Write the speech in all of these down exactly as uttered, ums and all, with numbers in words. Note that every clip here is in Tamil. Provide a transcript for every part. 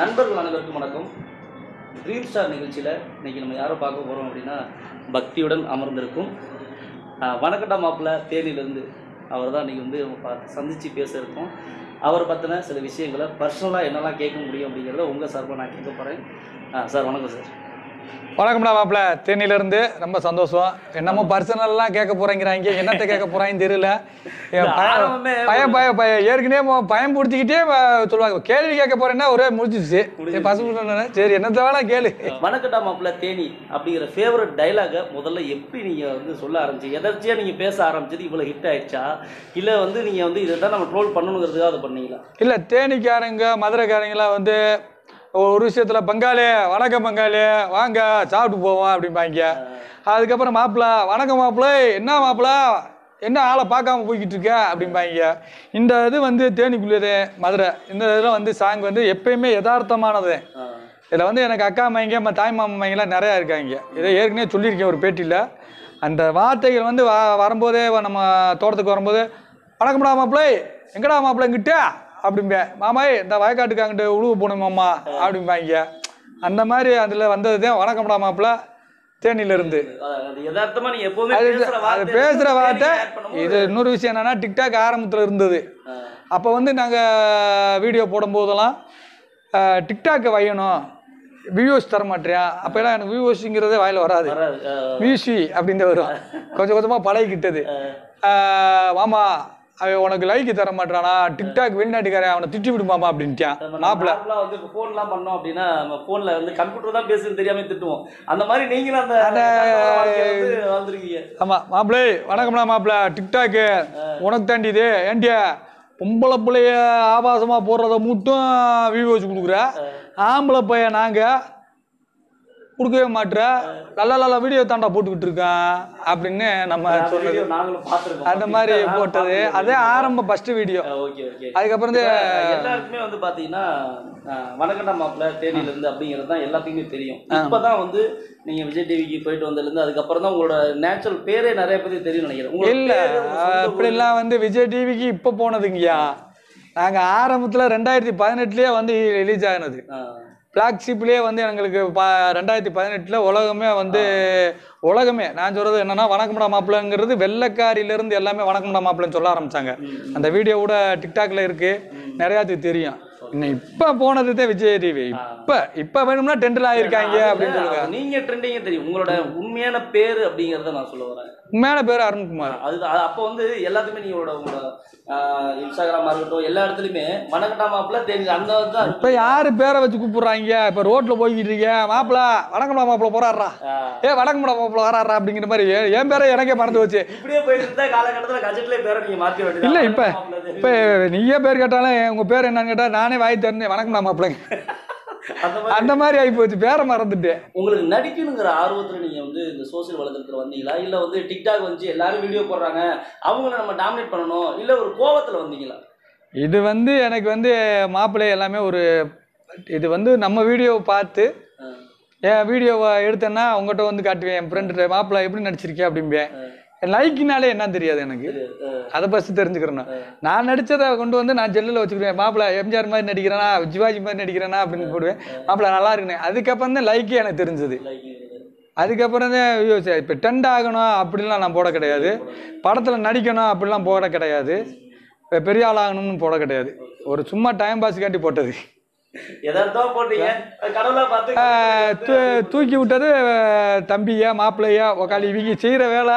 நண்பர்கள் அனைவருக்கும் வணக்கம். ட்ரீம் ஸ்டார் நிகழ்ச்சியில் இன்றைக்கி நம்ம யாரை பார்க்க போகிறோம் அப்படின்னா பக்தியுடன் அமர்ந்திருக்கும் வணக்கட்டா மாப்பிள்ள தேனியிலிருந்து அவர் தான் இன்றைக்கி வந்து சந்தித்து பேச இருக்கோம். அவரை பற்றின சில விஷயங்களை பர்சனலாக என்னெல்லாம் கேட்க முடியும் அப்படிங்கிறத உங்கள் சார்பாக நான் கேட்க போகிறேன். சார் வணக்கம். சார் வணக்கம்டா மாப்பிள்ள தேனியிலேருந்து. ரொம்ப சந்தோஷம். என்னமோ பர்சனல்லாம் கேட்க போகிறேங்கிறாங்க, என்னத்தை கேட்க போகிறாங்கன்னு தெரியல. பய பய பய ஏற்கனவே பயம் பிடிச்சிக்கிட்டே சொல்லுவாங்க கேள்வி கேட்க போறேன்னா ஒரே முடிஞ்சிச்சு. பசங்க சரி என்னத்த வேணா கேளு. வணக்கட்டா மாப்பிள்ள தேனி அப்படிங்கிற ஃபேவரட் டைலாக முதல்ல எப்படி நீங்க வந்து சொல்ல ஆரம்பிச்சு, எதர்ச்சியா நீங்க பேச ஆரம்பிச்சது, இவ்வளவு ஹிட் ஆயிடுச்சா இல்ல வந்து நீங்க வந்து இதான் நம்ம ட்ரோல் பண்ணணுங்கிறதுக்காக அதை பண்ணீங்களா? இல்ல தேனிக்காரங்க மதுரைக்காரங்களாம் வந்து ஒரு விஷயத்துல பங்காளி வணக்கம் பங்காளி வாங்க சாப்பிட்டு போவோம் அப்படிம்பாங்க. அதுக்கப்புறம் மாப்பிள்ள வணக்கம் மாப்பிள்ள என்ன மாப்பிள்ள என்ன ஆளை பார்க்காம போய்கிட்டு இருக்க அப்படிம்பாங்க. இந்த இது வந்து தேனிக்குள்ளது மதுரை. இந்த இதில் வந்து சாங் வந்து எப்பயுமே யதார்த்தமானது. இதில் வந்து எனக்கு அக்கா மாங்க நம்ம தாய் மாமாங்கெல்லாம் நிறையா இருக்காங்க. இதை ஏற்கனவே சொல்லியிருக்கேன் ஒரு பேட்டியில். அந்த வார்த்தைகள் வந்து வ வரும்போதே நம்ம தோட்டத்துக்கு வரும்போது வணக்கம்டா மாப்பிள்ளை எங்கடா மாப்பிள்ளைங்கிட்ட அப்படிம்பேன். மாமாய் இந்த வயக்காட்டுக்காங்கிட்ட உழுவு போனோம் மாமா அப்படிம்பாங்க. அந்த மாதிரி அதில் வந்தது தான் வணக்கம்டா மாப்பிள்ளை தேனியிலிருந்து. அது பேசுகிற வார்த்தை இது. இன்னொரு விஷயம் என்னென்னா டிக்டாக் ஆரம்பத்தில் இருந்தது. அப்போ வந்து நாங்கள் வீடியோ போடும்போதெல்லாம் டிக்டாக்கை வையணும் வியூஸ் தர மாட்டேன். அப்போலாம் எனக்கு வியூஸுங்கிறதே வாயில் வராது, வியூசி அப்படின்னு வரும். கொஞ்சம் கொஞ்சமாக பழகிக்கிட்டது. மாமா அவன் உனக்கு லைக்கு தர மாட்டானா டிக்டாக் வெளிநாட்டுக்காரன் அவனை திட்டி விடுமாமா அப்படின்ட்டான் மாப்பிள்ள. வந்து ஃபோன்லாம் பண்ணோம் அப்படின்னா நம்ம ஃபோனில் வந்து கம்ப்யூட்டர் தான் பேசுன்னு தெரியாமல் திட்டுவோம். அந்த மாதிரி நீங்களும் அந்த வந்துருக்கீங்க. ஆமாம் மாப்பிள்ளை வணக்கம்னா மாப்பிள்ள டிக்டாக்கு உனக்கு தாண்டிது ஏண்டியா பொம்பளை பிள்ளைய ஆபாசமாக போடுறத மட்டும் வியூஸ் கொடுக்குற ஆம்பளை பையன் நாங்கள் கொடுக்கவே மாட்டேற நல்ல நல்ல வீடியோ தாண்டா போட்டுக்கிட்டு இருக்கான் அப்படின்னு நம்ம சொன்னது. அந்த மாதிரி போட்டது அதே ஆரம்ப ஃபர்ஸ்ட் வீடியோ. அதுக்கப்புறம் எல்லாருக்குமே வந்து பார்த்தீங்கன்னா வணக்கம்டா மாப்பிள்ள தேனியிலிருந்து அப்படிங்கிறது தான் எல்லாத்துக்குமே தெரியும். இப்போ தான் வந்து நீங்கள் விஜய் டிவிக்கு போயிட்டு வந்ததுலேருந்து அதுக்கப்புறம் தான் உங்களோட நேச்சுரல் பேரே நிறைய பேருக்கு தெரியும் நினைக்கிறேன். இல்லை அப்படிலாம் வந்து விஜய் டிவிக்கு இப்போ போனதுங்கய்யா. நாங்கள் ஆரம்பத்தில் ரெண்டாயிரத்தி பதினெட்டுலேயே வந்து ரிலீஸ் ஆகினது. ஃப்ளாக்ஷிப்லேயே வந்து எங்களுக்கு பா ரெண்டாயிரத்தி பதினெட்டில் உலகமே வந்து உலகமே நான் சொல்கிறது என்னென்னா வணக்கம்டா மாப்பிள்ளைங்கிறது வெள்ளைக்காரிலேருந்து எல்லாமே வணக்கம்டா மாப்பிள்ளைன்னு சொல்ல ஆரம்பித்தாங்க. அந்த வீடியோ கூட டிக்டாக்ல இருக்குது, நிறையாத்துக்கு தெரியும். இன்னும் இப்போ போனதுதான் விஜய் டிவி. இப்போ இப்போ வேணும்னா ட்ரெண்டில் ஆகியிருக்காங்க அப்படின்னு சொல்லுங்க. நீங்கள் ட்ரெண்டிங்கே தெரியும். உங்களோட உண்மையான பேர் அப்படிங்கிறத நான் சொல்ல வரேன். உண்மையான பேர் அருண்குமார். அது அப்போ வந்து எல்லாத்துக்குமே நீங்களோட உங்களோட இன்ஸ்டாகிராமாக இருக்கட்டும் எல்லா இடத்துலையுமே வணக்கம்டா மாப்பிள்ள தெரிஞ்சு அந்த தான். இப்போ யார் பேரை வச்சு கூப்பிட்றாங்க? இப்போ ரோட்டில் போய்கிட்டு இருக்கேன் மாப்பிள்ள வணக்கம்டா மாப்பிள்ள போறாடுறா ஏ வணக்கம்டா மாப்பிள்ள வராடுறா அப்படிங்கிற மாதிரி என் பேரை எனக்கே மறந்து வச்சு இப்படியே போயிட்டு இருந்தா காலகட்டத்தில் கஜெட்லேயே பேரை நீங்கள் மாற்றி வேண்டியது இல்லை. இப்போ இப்போ நீயே பேர் கேட்டாலும் உங்கள் பேர் என்னன்னு கேட்டால் நானே வாய் தரேன் வணக்கம்டா மாப்பிள்ளைங்க அந்த மாதிரி ஆகி போச்சு. பேரை மறந்துட்டு உங்களுக்கு நடிக்கணுங்கிற ஆர்வத்தில் நீங்கள் வந்து இந்த சோசியல் வலைதளத்தில் வந்தீங்களா இல்லை வந்து டிக்டாக் வந்து எல்லாரும் வீடியோ போடுறாங்க அவங்கள நம்ம டாமினேட் பண்ணணும் இல்லை ஒரு கோபத்தில் வந்தீங்களா? இது வந்து எனக்கு வந்து மாப்பிள்ளை எல்லாமே ஒரு இது வந்து நம்ம வீடியோவை பார்த்து என் வீடியோவை எடுத்தேன்னா அவங்ககிட்ட வந்து காட்டுவேன். என் ஃப்ரெண்டு மாப்பிள்ளை எப்படி நடிச்சிருக்கேன் அப்படிம்பேன். லைக்குனாலே என்ன தெரியாது எனக்கு, அதை பஸ்ஸு தெரிஞ்சுக்கிறேன்னா நான் நடித்ததை கொண்டு வந்து நான் ஜெல்லில் வச்சுக்கிடுவேன். மாப்பிள்ளை எம்ஜிஆர் மாதிரி நடிக்கிறேன்னா சிவாஜி மாதிரி நடிக்கிறேன்னா அப்படின்னு போடுவேன். மாப்பிள்ளை நல்லா இருக்குன்னு அதுக்கப்புறம் தான் லைக்கே எனக்கு தெரிஞ்சது. அதுக்கப்புறம் தான் இப்போ ட்ரெண்ட் ஆகணும் அப்படிலாம் நான் போட கிடையாது. படத்தில் நடிக்கணும் அப்படிலாம் போட கிடையாது. இப்போ பெரிய ஆள் ஆகணும்னு போட கிடையாது. ஒரு சும்மா டைம் பாஸ் காட்டி போட்டது. தூக்கி விட்டது தம்பியா மாப்பிள்ளையா உக்காளி இவங்க செய்கிற வேலை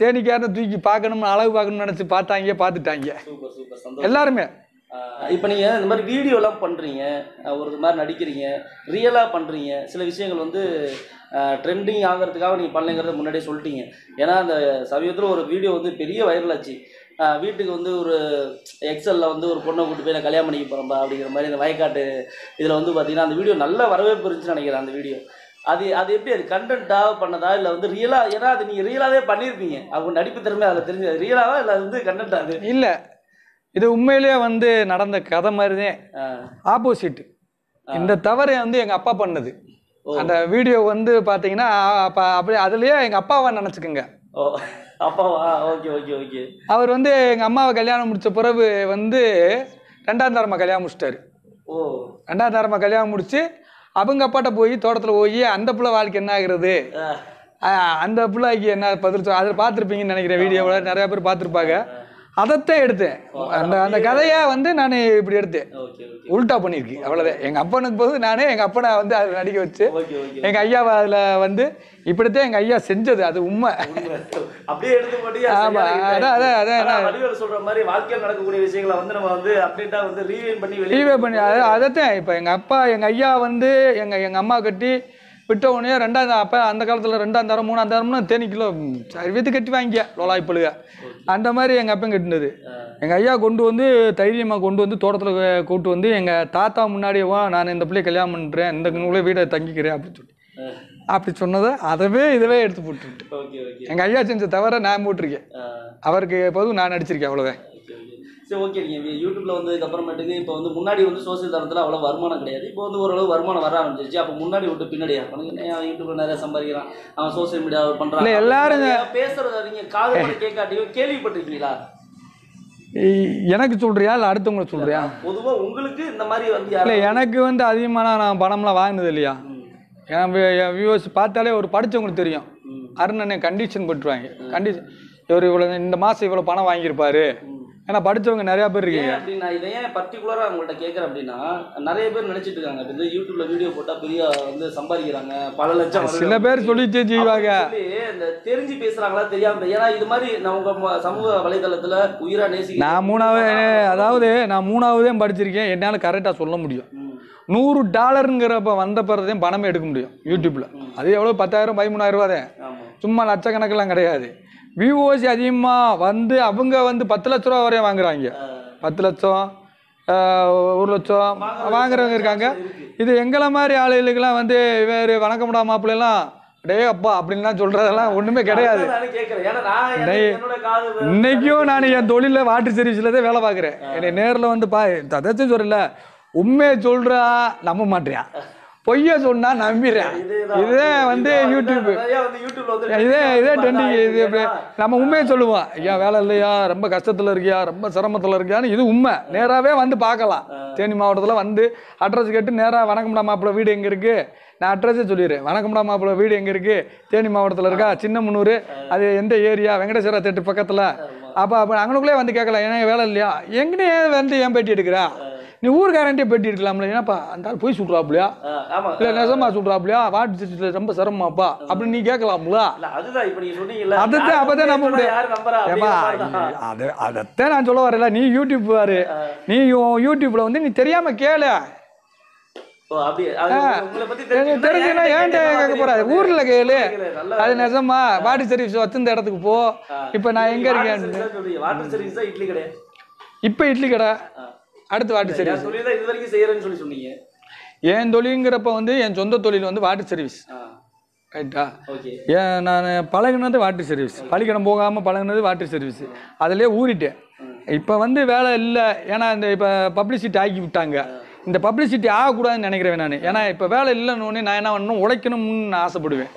தேனிக்கார தூக்கி பார்க்கணும்னு அளவு பார்க்கணும்னு நினச்சி பார்த்தாங்க, பார்த்துட்டாங்க எல்லாருமே. இப்போ நீங்கள் இந்த மாதிரி வீடியோலாம் பண்ணுறீங்க, ஒரு மாதிரி நடிக்கிறீங்க, ரியலாக பண்ணுறீங்க. சில விஷயங்கள் வந்து ட்ரெண்டிங் ஆகிறதுக்காக நீங்கள் பண்ணலைங்கிறத முன்னாடியே சொல்லிட்டீங்க. ஏன்னா அந்த சமயத்தில் ஒரு வீடியோ வந்து பெரிய வைரலாச்சு. வீட்டுக்கு வந்து ஒரு எக்ஸலில் வந்து ஒரு பொண்ணை கூட்டு போய் நான் கல்யாணம் பண்ணிக்க போகிறேன்பா அப்படிங்கிற மாதிரி இந்த வயக்காட்டு இதில் வந்து பார்த்தீங்கன்னா அந்த வீடியோ நல்ல வரவேற்பு இருந்துச்சுன்னு நினைக்கிறேன். அந்த வீடியோ அது அது எப்படி அது கண்டென்ட்டாக பண்ணதா இல்லை வந்து ரியலாக? ஏன்னா அது நீங்கள் ரியலாகவே பண்ணியிருப்பீங்க. அவங்க நடிப்பு திறமை அதில் தெரிஞ்சது ரியலாகவா இல்லை அது வந்து கண்டென்ட்டாக? அது இல்லை, இது உண்மையிலேயே வந்து நடந்த கதை மாதிரி தான். ஆப்போசிட் இந்த தவறை வந்து எங்கள் அப்பா பண்ணது. அந்த வீடியோ வந்து பார்த்தீங்கன்னா அப்போ அப்படி அதுலேயே எங்கள் அப்பாவை நினச்சிக்கோங்க. ஓ அப்பாவா? Okay okay okay. அவர் வந்து எங்கள் அம்மாவை கல்யாணம் முடித்த பிறகு வந்து ரெண்டாம் தரமாக கல்யாணம் முடிச்சிட்டாரு. ஓ ரெண்டாவது தரமா கல்யாணம் முடிச்சு அவங்க அப்பாட்ட போய் தோட்டத்தில் போய் அந்த பிள்ளை வாழ்க்கை என்ன ஆகுறது அந்த பிள்ளைக்கு என்ன பதில் அதில் பார்த்துருப்பீங்கன்னு நினைக்கிறேன். வீடியோவில் நிறையா பேர் பார்த்துருப்பாங்க. அதைத்தான் எடுத்தேன். அந்த அந்த கதையை வந்து நான் இப்படி எடுத்தேன், உல்ட்டா பண்ணியிருக்கேன், அவ்வளோதான். எங்கள் அப்பனுக்கு போது நானே எங்கள் அப்பனை வந்து அதை நடிக்க வச்சு எங்கள் ஐயாவை அதில் வந்து இப்படித்தான் எங்கள் ஐயா செஞ்சது. அது உண்மை. அப்படியே எடுத்து போட்டு அதான் அதான் அதான் சொல்கிற மாதிரி வாழ்க்கையில் நடக்கக்கூடிய விஷயங்களை வந்து நம்ம வந்து அப்டேட்டாக வந்து ரீவைண்ட் பண்ணி ரீவைண்ட் பண்ணி அதை அதைத்தான் இப்போ எங்கள் அப்பா எங்கள் ஐயா வந்து எங்கள் எங்கள் அம்மா கட்டி விட்ட உடனே ரெண்டாவது அப்போ அந்த காலத்தில் ரெண்டாந்தாரம் மூணாந்தாரம்னா தேனி கிலோ வித்து கட்டி வாங்கிக்க லோலாய் பழுக அந்த மாதிரி எங்கள் அப்பையும் கட்டினது. எங்கள் ஐயா கொண்டு வந்து தைரியமாக கொண்டு வந்து தோட்டத்தில் கூப்பிட்டு வந்து எங்கள் தாத்தா முன்னாடியேவா நான் இந்த பிள்ளையை கல்யாணம் பண்ணுறேன், இந்த உங்களே வீடை தங்கிக்கிறேன் அப்படின்னு சொல்லி அப்படி சொன்னதை அதவே இதுவே எடுத்து போட்டுருக்கேன். எங்கள் ஐயா செஞ்ச தவிர நான் போட்டிருக்கேன், அவருக்கு எப்போதும் நான் அடிச்சிருக்கேன், அவ்வளோதான். சரி, ஓகே. நீங்கள் யூடியூப்பில் வந்ததுக்கப்புறமேட்டுக்கு இப்போ வந்து முன்னாடி வந்து சோசியல் தளத்தில் அவ்வளோ வருமானம் கிடையாது, இப்போ வந்து ஓரளவு வருமானம் வர ஆரம்பிச்சிருச்சு. அப்போ முன்னாடி விட்டு பின்னாடி பண்ணுங்க, யூடியூப்பில் நிறையா சம்பாதிக்கிறான், அவன் சோசியல் மீடியாவை பண்ணுறான், எல்லாரும் பேசுகிறத நீங்கள் காது பண்ணி கேட்காட்டியோ கேள்விப்பட்டிருக்கீங்களா? எனக்கு சொல்கிறியா இல்லை அடுத்தவங்களை சொல்கிறியா? பொதுவாக உங்களுக்கு இந்த மாதிரி வந்து இல்லை, எனக்கு வந்து அதிகமான நான் பணம்லாம் வாங்கினது இல்லையா. என் வியூவர்ஸ் பார்த்தாலே ஒரு படித்தவங்களுக்கு தெரியும், அருணனை கண்டிஷன் போட்டுருவாங்க. கண்டிஷன் இவர் இவ்வளோ இந்த மாதம் இவ்வளோ பணம் வாங்கியிருப்பாரு. ஏன்னா படித்தவங்க நிறையா பேர் இருக்கீங்க அப்படின்னா இதை ஏன் பர்டிகுலராக அவங்கள்ட்ட கேட்குறேன் அப்படின்னா நிறைய பேர் நினச்சிட்டு இருக்காங்க இப்போ யூடியூப்ல வீடியோ போட்டால் பெரிய வந்து சம்பாதிக்கிறாங்க பல லட்சம். சில பேர் சொல்லிட்டு ஜீவாக இந்த தெரிஞ்சு பேசுகிறாங்களா தெரியாம. ஏன்னா இது மாதிரி நம்ம சமூக வலைதளத்தில் உயிரா நேசி நான் மூணாவது அதாவது நான் மூணாவதே படிச்சிருக்கேன், என்னால் கரெக்டாக சொல்ல முடியும். நூறு டாலருங்கிறப்ப வந்த பிறதையும் பணமே எடுக்க முடியும் யூடியூப்பில். அது எவ்வளோ பத்தாயிரம் பதிமூணாயிரம் ரூபாதே, சும்மா லட்சக்கணக்கெல்லாம் கிடையாது. விஓசி அதிகமாக வந்து அவங்க வந்து பத்து லட்ச ரூபா வரையும் வாங்குறாங்க, பத்து லட்சம் ஒரு லட்சம் வாங்குறவங்க இருக்காங்க. இது எங்களை மாதிரி ஆளுகளுக்கெல்லாம் வந்து வேறு வணக்கம்டா மாப்பிள்ளைலாம் டே அப்பா அப்படின்லாம் சொல்கிறதெல்லாம் ஒன்றுமே கிடையாது. இன்றைக்கும் நான் என் தொழிலில் வாட்டர் சர்வீஸில் தான் வேலை பார்க்குறேன். என்னை நேரில் வந்து பா அதாச்சும் சொல்லல, உண்மையை சொல்கிறா நம்ப மாட்டேன், பொய்யா சொன்னா நம்பிடுறேன். இதே வந்து யூடியூப் இதே இதே ட்ரெண்டிங். இது நம்ம உண்மையை சொல்லுவோம், ஐயா வேலை இல்லையா, ரொம்ப கஷ்டத்தில் இருக்கியா, ரொம்ப சிரமத்தில் இருக்கியான்னு. இது உண்மை, நேராகவே வந்து பார்க்கலாம். தேனி மாவட்டத்தில் வந்து அட்ரஸ் கேட்டு நேராக வணக்கம்டா மாப்பிள்ளை வீடு எங்கே இருக்குது, நான் அட்ரஸே சொல்லிடுறேன். வணக்கம்டா மாப்பிள்ளை வீடு எங்கே இருக்குது, தேனி மாவட்டத்தில் இருக்கா, சின்னமுன்னூர், அது எந்த ஏரியா, வெங்கடேஸ்வரா தேட்டர் பக்கத்தில். அப்போ அப்போ அங்கனுக்குள்ளே வந்து கேட்கலாம், ஏன்னா வேலை இல்லையா, எங்கேனே வந்து ஏன் பேட்டி எடுக்கிறா, நீ ஊருக்காரன்ட்டே பேட்டி எடுக்கலாம்ல, ஏன்னாப்பா அந்த ஆள் போய் சுட்றாப்லையா இல்லை நெசமா சுட்றாப்லையா, வாட்டு சீட்டில் ரொம்ப சிரமமாப்பா அப்படின்னு நீ கேட்கலாம்ல. அதுதான் அப்போதான் நம்ப முடியும். அது அதைத்தான் நான் சொல்ல வரல. நீ யூடியூப் பாரு, நீ யூடியூப்பில் வந்து நீ தெரியாமல் கேளு, தெரிஞ்சுன்னா ஏன்ட்ட கேட்க போறாது, ஊரில் கேளு, அது நெசமா வாட்டர் சர்வீஸ் வச்சிருந்த இடத்துக்கு போ. இப்போ நான் எங்கே இருக்கேன், இப்போ இட்லி கடை, அடுத்து வாட்டர் சர்வீஸ். என் தொழிலுங்கிறப்ப வந்து என் சொந்த தொழில் வந்து வாட்டர் சர்வீஸ், ரைட்டா. ஏன் நான் பழகினது வாட்டர் சர்வீஸ், பள்ளிக்கடம் போகாமல் பழகினது வாட்டர் சர்வீஸ், அதிலே ஊறிட்டேன். இப்போ வந்து வேலை இல்லை, ஏன்னா இந்த இப்போ பப்ளிசிட்டி ஆக்கி விட்டாங்க. இந்த பப்ளிசிட்டி ஆகக்கூடாதுன்னு நினைக்கிறேன் நான். ஏன்னா இப்போ வேலை இல்லைன்னு நான் என்ன பண்ணணும், உழைக்கணும்னு நான் ஆசைப்படுவேன்.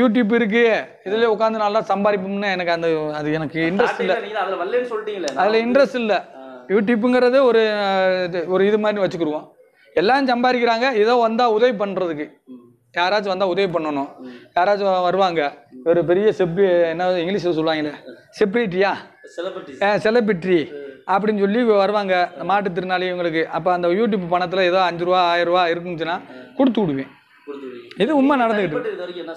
யூடியூப் இருக்குது, இதில் உட்காந்து நல்லா சம்பாதிப்போம்னா எனக்கு அந்த அது எனக்கு இன்ட்ரெஸ்ட் இல்லை, அதில் இன்ட்ரெஸ்ட் இல்லை. யூடியூப்புங்கிறது ஒரு ஒரு இது மாதிரி வச்சுக்கிடுவோம், எல்லாம் சம்பாதிக்கிறாங்க, ஏதோ வந்தால் உதவி பண்ணுறதுக்கு, யாராச்சும் வந்தால் உதவி பண்ணணும், யாராச்சும் வருவாங்க. ஒரு பெரிய செப்ரி என்ன இங்கிலீஷில் சொல்லுவாங்களே செப்ரிட்டியா செலிபிரிட்டி அப்படின்னு சொல்லி வருவாங்க மாற்றுத்திறனாளி இவங்களுக்கு. அப்போ அந்த யூடியூப் பணத்தில் ஏதோ அஞ்சு ரூபா ஆயிரம் ரூபா இருக்குச்சுன்னா கொடுத்து விடுவேன். இது உண்மை நடந்துக்கிட்டு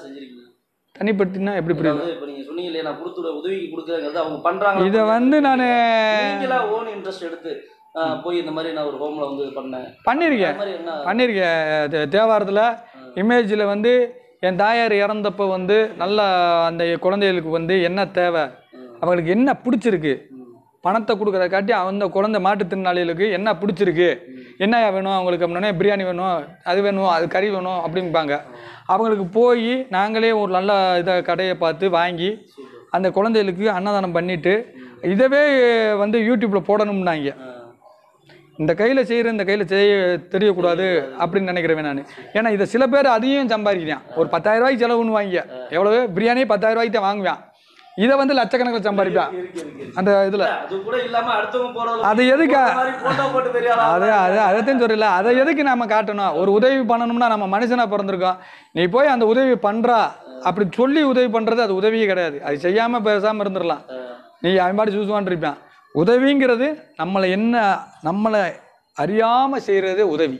தனிப்பட்டினா எப்படி புரியுது? இப்போ நீங்கள் சொன்னீங்க இல்லையா, நான் கொடுத்துட உதவிக்கு கொடுக்குறேங்கிறது அவங்க பண்ணுறாங்க. இதை வந்து நான் ஓன் இன்ட்ரெஸ்ட் எடுத்து போய் இந்த மாதிரி நான் ஒரு ஹோமில் வந்து பண்ணேன் பண்ணியிருக்கேன் பண்ணியிருக்கேன் தேவாரத்தில் இமேஜில் வந்து என் தாயார் இறந்தப்போ வந்து நல்லா அந்த குழந்தைகளுக்கு வந்து என்ன தேவை, அவங்களுக்கு என்ன பிடிச்சிருக்கு, பணத்தை கொடுக்குறத காட்டி அந்த குழந்தை மாற்றுத்திறனாளிகளுக்கு என்ன பிடிச்சிருக்கு, என்ன வேணும் அவங்களுக்கு அப்படின்னே, பிரியாணி வேணும், அது வேணும், அது கறி வேணும் அப்படிம்பாங்க. அவங்களுக்கு போய் நாங்களே ஒரு நல்ல இதை கடையை பார்த்து வாங்கி அந்த குழந்தைகளுக்கு அன்னதானம் பண்ணிவிட்டு இதவே வந்து யூடியூப்பில் போடணும்னாங்க. இந்த கையில் செய்கிற இந்த கையில் செய்ய தெரியக்கூடாது அப்படின்னு நினைக்கிறேன் நான். ஏன்னா இதை சில பேர் அதையும் சம்பாதிக்கிறேன், ஒரு பத்தாயிரம் ரூபாய்க்கு செலவுன்னு வாங்க, எவ்வளவு பிரியாணியே பத்தாயிரம் ரூபாய்க்கு தான் வாங்குவேன். இத வந்து லட்சக்கணக்கில் சம்பாதிப்பான் அந்த இதுல அது கூட இல்லாம அடுத்தும் போறது அது எதுக்கு போட்டோ போட்டு பெரிய ஆளா அது அது அதேன் சொல்றல அத எதுக்கு நாம காட்டணும் ஒரு உதவி பண்ணணும்னா நம்ம மனுஷனா பிறந்திருக்கோம் நீ போய் அந்த உதவி பண்றா அப்படி சொல்லி உதவி பண்றது அது உதவியே கிடையாது அது செய்யாம பேசாம இருந்திரலாம் நீ அம்பாடி சூசுவான்றிருப்பான் உதவிங்கிறது நம்மள என்ன நம்மள அறியாம செய்யறதே உதவி